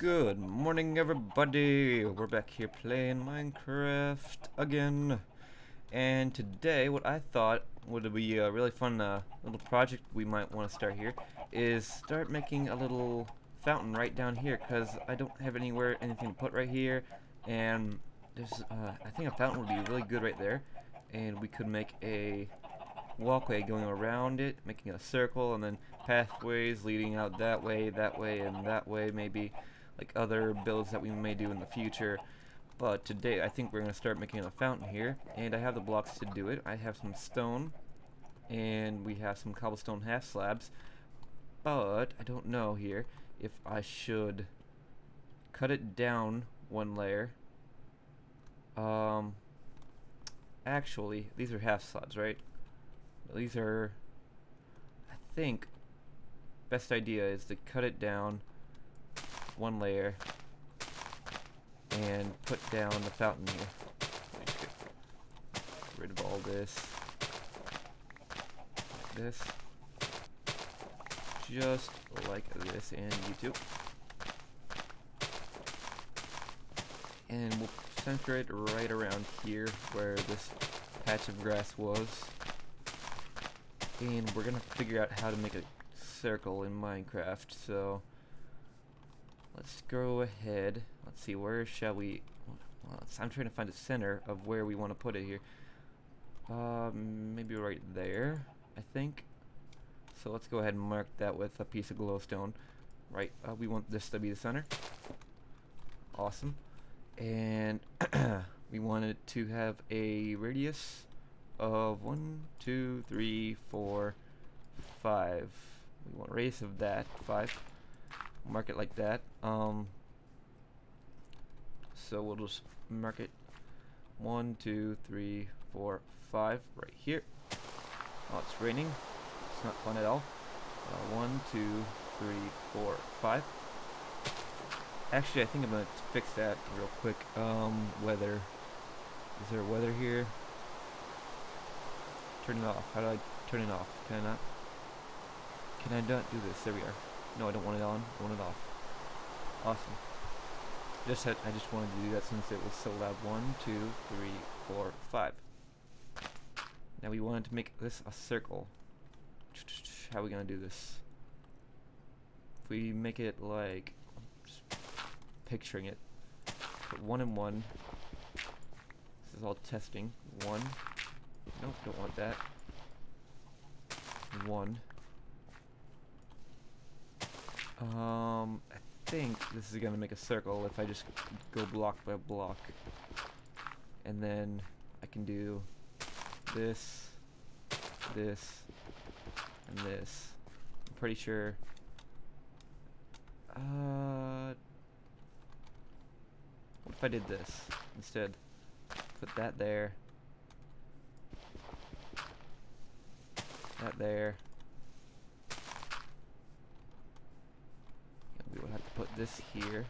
Good morning, everybody. We're back here playing Minecraft again, and today what I thought would be a really fun little project we might want to start here is start making a little fountain right down here, because I don't have anything to put right here, and there's I think a fountain would be really good right there, and we could make a walkway going around it, making a circle, and then pathways leading out that way, and that way, maybe like other builds that we may do in the future. But today I think we're going to start making a fountain here, and I have the blocks to do it. I have some stone, and we have some cobblestone half slabs, but I don't know here if I should cut it down one layer. Actually, these are half slabs, right? These are, I think, best idea is to cut it down one layer and put down the fountain here. Get rid of all this. Just like this, and YouTube. And we'll center it right around here where this patch of grass was. And we're gonna figure out how to make a circle in Minecraft, so let's go ahead. Let's see, where shall we? Well, I'm trying to find the center of where we want to put it here. Maybe right there, I think. So let's go ahead and mark that with a piece of glowstone. Right, we want this to be the center. Awesome. And we wanted to have a radius of 1, 2, 3, 4, 5. We want a radius of that 5. Mark it like that. So we'll just mark it 1, 2, 3, 4, 5 right here. Oh, it's raining. It's not fun at all. 1, 2, 3, 4, 5. Actually, I think I'm gonna fix that real quick. Weather. Is there weather here? Turn it off. How do I turn it off? Can I not? Can I not do this? There we are. No, I don't want it on. I want it off. Awesome. I just wanted to do that since it was so loud. 1, 2, 3, 4, 5. Now we wanted to make this a circle. How are we gonna do this? If we make it like, just picturing it. Put 1 and 1. This is all testing. 1. Nope, don't want that. 1. I think this is gonna make a circle if I just go block by block. And then I can do this, this, and this. I'm pretty sure. What if I did this instead? Put that there. That there. And we would have to put this here.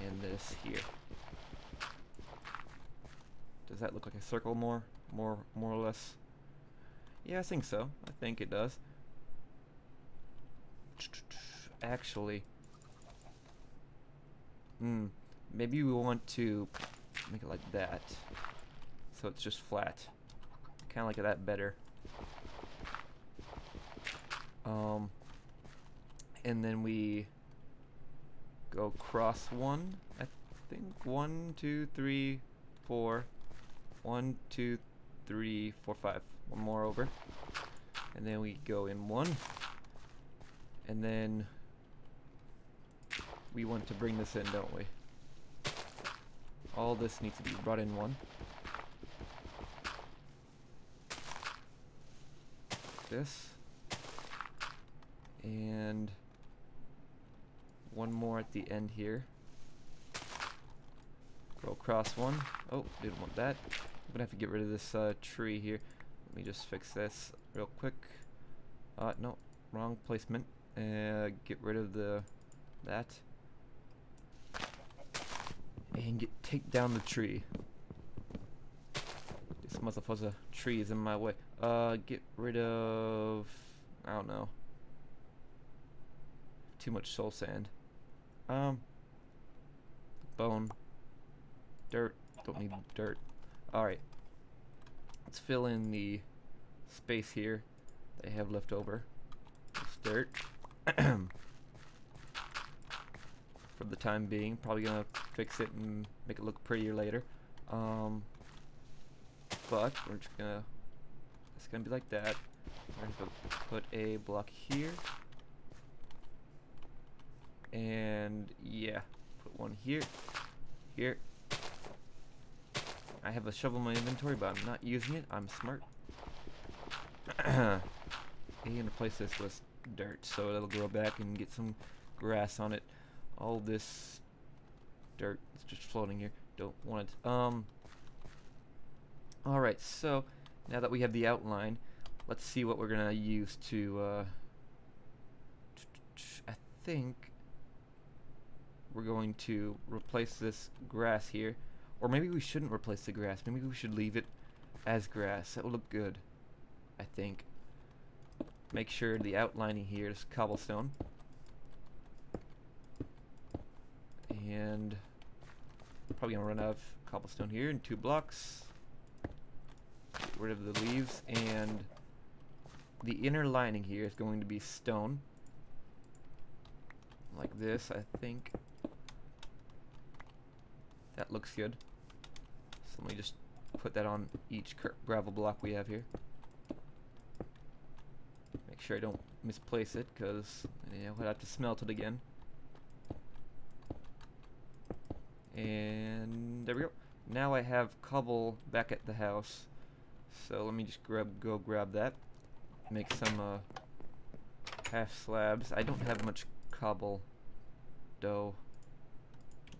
And this here. Does that look like a circle more or less? Yeah, I think so. I think it does. Actually. Maybe we want to make it like that. So it's just flat. Kind of like that better. And then we go across 1. I think 1, 2, 3, 4. 1, 2, 3, 4, 5. 1 more over. And then we go in 1. And then we want to bring this in, don't we? All this needs to be brought in 1. This, and 1 more at the end here. Go across 1. Oh, didn't want that. I'm gonna have to get rid of this tree here. Let me just fix this real quick. No, wrong placement. Get rid of that, and take down the tree. This motherfucker tree is in my way. Get rid of, I don't know. Too much soul sand. Bone. Dirt. Don't need dirt. Alright. Let's fill in the space here that I have left over. It's dirt. For the time being. Probably gonna fix it and make it look prettier later. But we're just gonna, it's gonna be like that. We're gonna put a block here. And yeah, put one here, here. I have a shovel in my inventory, but I'm not using it. I'm smart. I'm gonna place this with dirt so it'll grow back and get some grass on it. All this dirt is just floating here. Don't want it. Alright, so now that we have the outline, let's see what we're gonna use to. I think we're going to replace this grass here. Or maybe we shouldn't replace the grass. Maybe we should leave it as grass. That will look good, I think. Make sure the outlining here is cobblestone. And probably gonna run out of cobblestone here in 2 blocks. Get rid of the leaves, and the inner lining here is going to be stone. Like this, I think. That looks good. So let me just put that on each gravel block we have here. Make sure I don't misplace it, because I'll have to smelt it again. And there we go. Now I have cobble back at the house. So let me just go grab that. Make some half slabs. I don't have much cobble dough.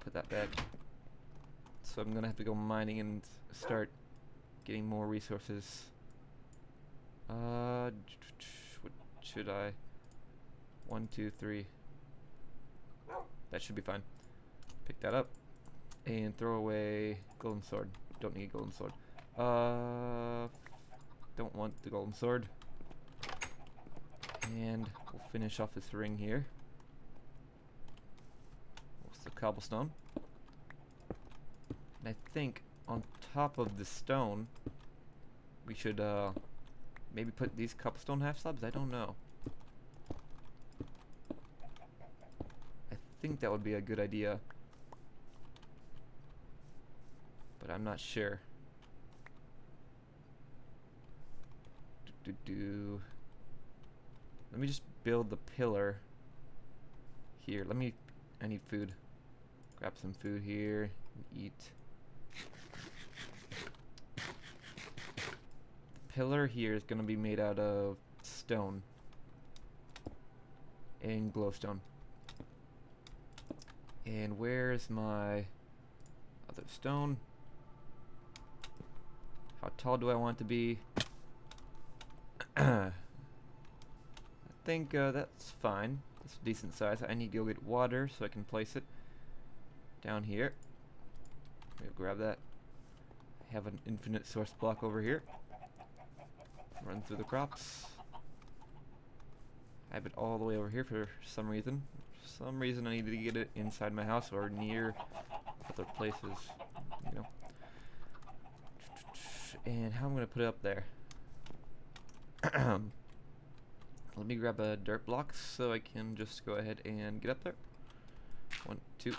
Put that back. So I'm gonna have to go mining and start getting more resources. What should I? 1, 2, 3. That should be fine. Pick that up and throw away golden sword. Don't need a golden sword. Don't want the golden sword. And we'll finish off this ring here. What's the cobblestone? And I think on top of the stone, we should maybe put these cobblestone half slabs. I don't know. I think that would be a good idea, but I'm not sure. Let me just build the pillar here. I need food. Grab some food here and eat. Pillar here is going to be made out of stone and glowstone. And where's my other stone? How tall do I want to be? I think that's fine. It's a decent size. I need to go get water so I can place it down here. We'll grab that. I have an infinite source block over here. Run through the crops. I have it all the way over here for some reason. For some reason I needed to get it inside my house or near other places, you know. And how I'm gonna put it up there. Let me grab a dirt block so I can just go ahead and get up there. 1, 2.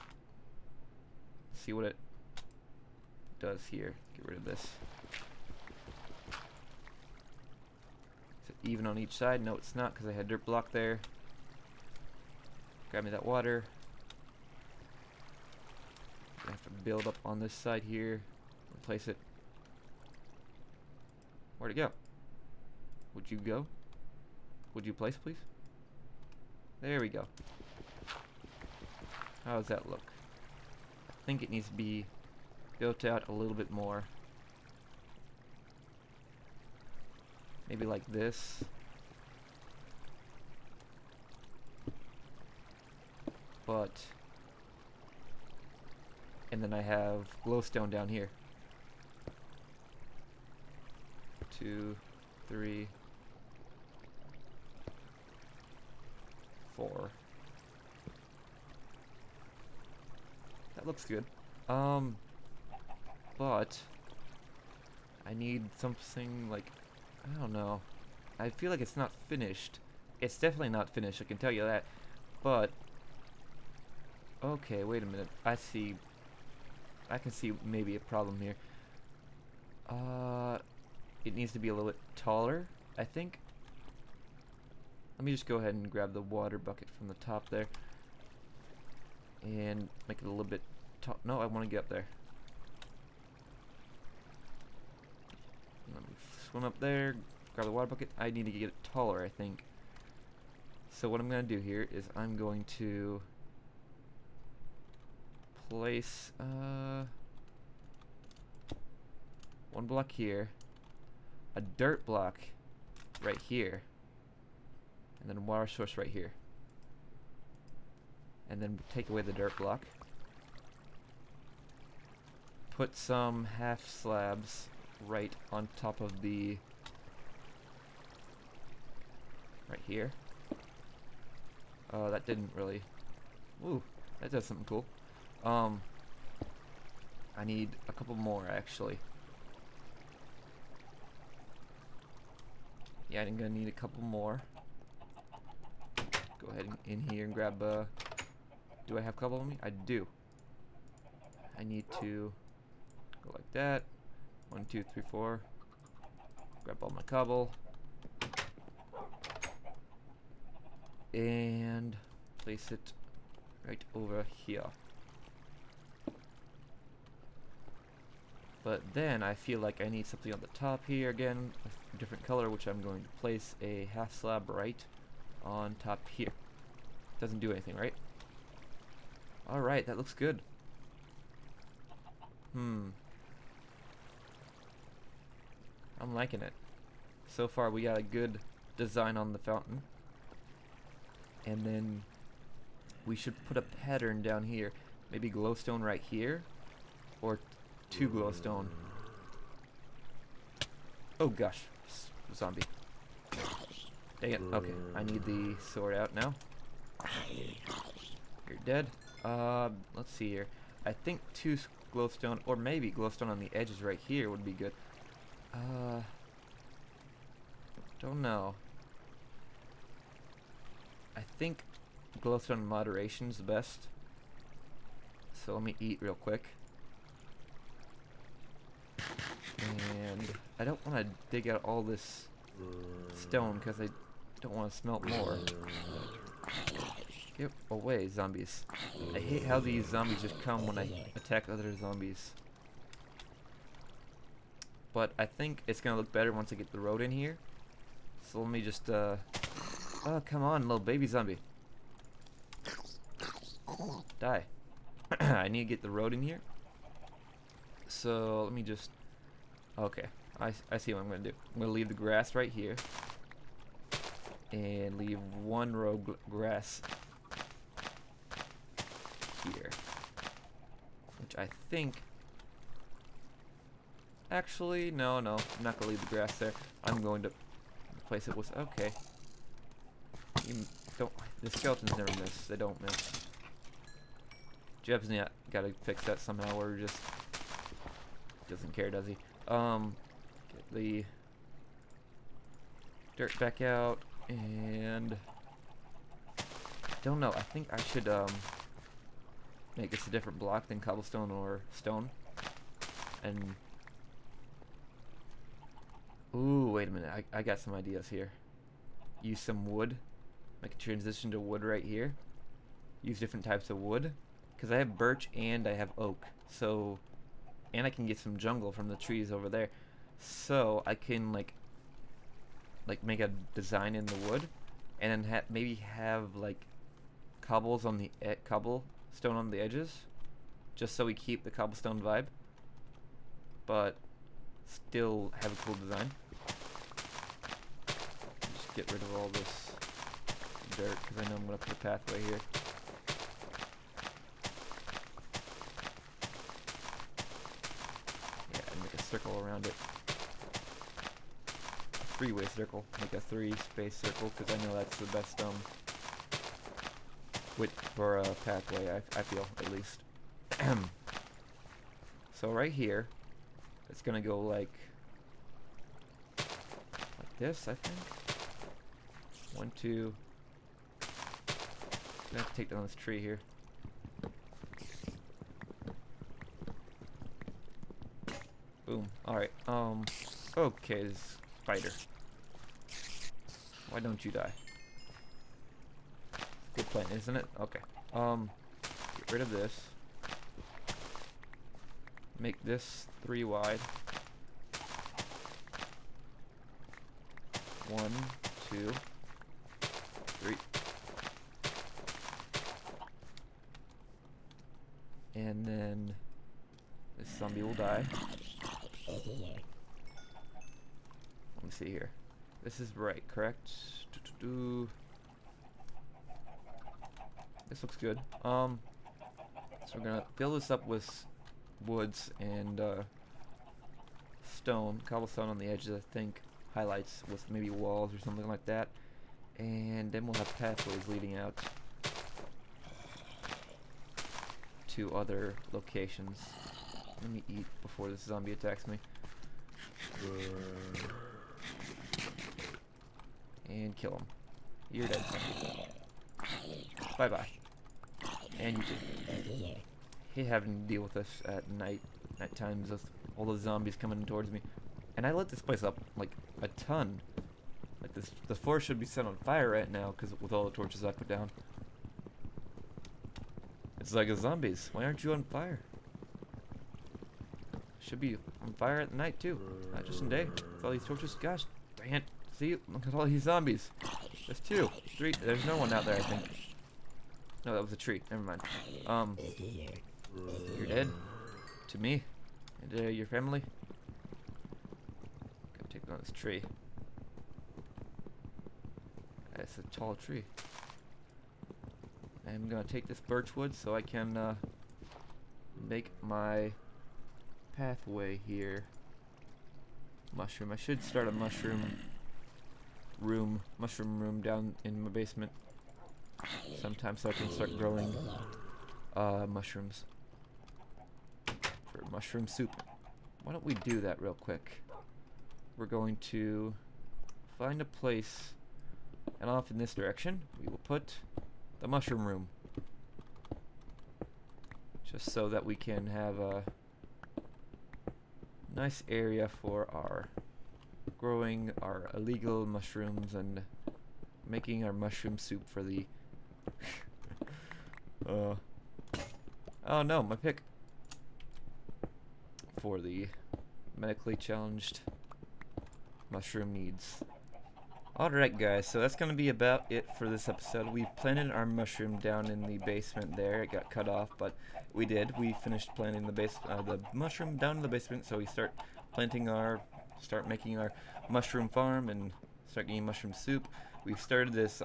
See what it does here. Get rid of this. Even on each side? No, it's not, because I had dirt block there. Grab me that water. I have to build up on this side here. Replace it. Where'd it go? Would you go? Would you place, please? There we go. How does that look? I think it needs to be built out a little bit more. Maybe like this. But. And then I have glowstone down here. 2, 3, 4. That looks good. But I need something like, I don't know. I feel like it's not finished. It's definitely not finished, I can tell you that. But okay, wait a minute. I can see maybe a problem here. It needs to be a little bit taller, I think. Let me just go ahead and grab the water bucket from the top there. And make it a little bit tall. No, I want to get up there. Let me swim up there, grab the water bucket. I need to get it taller, I think. So what I'm going to do here is I'm going to place one block here, a dirt block right here, and then a water source right here. And then take away the dirt block. Put some half slabs right on top of the right here. That didn't really. Ooh, that does something cool. I need a couple more actually. Yeah, I'm gonna need a couple more. Go ahead and in here and grab a. Do I have a couple on me? I do. I need to go like that. 1, 2, 3, 4. Grab all my cobble. And place it right over here. But then I feel like I need something on the top here again, a different color, which I'm going to place a half slab right on top here. Doesn't do anything, right? Alright, that looks good. I'm liking it. So far we got a good design on the fountain. And then we should put a pattern down here. Maybe glowstone right here. Or 2 glowstone. Oh gosh. Zombie. Dang it. Okay, I need the sword out now. You're dead. Let's see here. I think 2 glowstone, or maybe glowstone on the edges right here would be good. Don't know. I think glowstone in moderation is the best. So let me eat real quick. And I don't want to dig out all this stone because I don't want to smelt more. Get away, zombies. I hate how these zombies just come when I attack other zombies. But I think it's going to look better once I get the road in here. So let me just, oh, come on, little baby zombie. Die. I need to get the road in here. So let me just, okay, I see what I'm going to do. I'm going to leave the grass right here. And leave 1 row grass here. Which I think... Actually, no, I'm not going to leave the grass there. I'm going to place it with... Okay. You don't... The skeletons never miss. They don't miss. Jeb's got to fix that somehow, or just... Doesn't care, does he? Get the dirt back out. And don't know, I think I should make this a different block than cobblestone or stone. And ooh, wait a minute, I got some ideas here. Use some wood, make a transition to wood right here. Use different types of wood, because I have birch and I have oak. So, and I can get some jungle from the trees over there. So I can like make a design in the wood, and then maybe have like cobblestone on the edges, just so we keep the cobblestone vibe, but still have a cool design. Just get rid of all this dirt because I know I'm gonna put a pathway here. Yeah, and make a circle around it. Three-way circle, like a 3-space circle, because I know that's the best width for a pathway. I feel, at least. So right here, it's gonna go like this, I think. One, two. I'm gonna have to take down this tree here. Boom. Alright, okay, this spider. Why don't you die? Good plan, isn't it? Okay. Get rid of this. Make this 3 wide. 1, 2, 3. And then this zombie will die. Let me see here. This is right, correct? This looks good. So we're gonna fill this up with woods and stone, cobblestone on the edges, I think, highlights with maybe walls or something like that, and then we'll have pathways leading out to other locations. Let me eat before this zombie attacks me. And kill him. You're dead, zombie. Bye bye. And you too. Hate having to deal with us at night. Night times, all those zombies coming towards me. And I lit this place up like a ton. Like this, the forest should be set on fire right now because with all the torches I put down. It's like, zombies, why aren't you on fire? Should be on fire at night too, not just in day. With all these torches, gosh, dang it! See, look at all these zombies. There's 2, 3. There's no one out there, I think. No, that was a tree. Never mind. You're dead to me and your family. Gotta take down this tree. That's a tall tree. I'm gonna take this birch wood so I can make my pathway here. Mushroom. I should start a mushroom room down in my basement sometime so I can start growing mushrooms. For mushroom soup. Why don't we do that real quick? We're going to find a place, and off in this direction we will put the mushroom room, just so that we can have a nice area for our growing our illegal mushrooms and making our mushroom soup for the oh no, my pick. For the medically challenged mushroom needs. Alright guys, so that's gonna be about it for this episode. We planted our mushroom down in the basement there. It got cut off, but we did. We finished planting the mushroom down in the basement, so we start making our mushroom farm and start getting mushroom soup. We've started this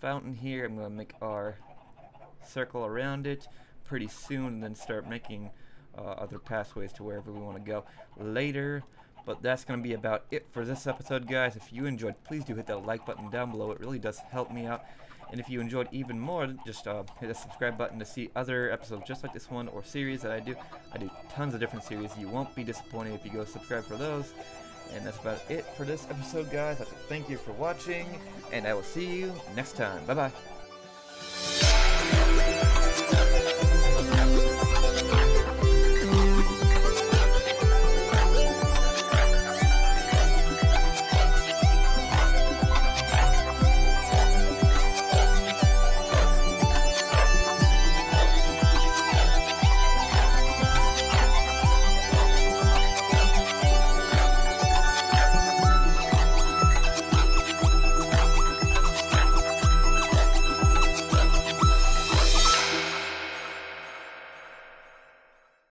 fountain here. I'm gonna make our circle around it pretty soon, and then start making other pathways to wherever we want to go later. But that's gonna be about it for this episode, guys. If you enjoyed, please do hit that like button down below. It really does help me out. And if you enjoyed even more, just hit the subscribe button to see other episodes just like this one, or series that I do. I do tons of different series. You won't be disappointed if you go subscribe for those. And that's about it for this episode, guys. I have to thank you for watching, and I will see you next time. Bye bye.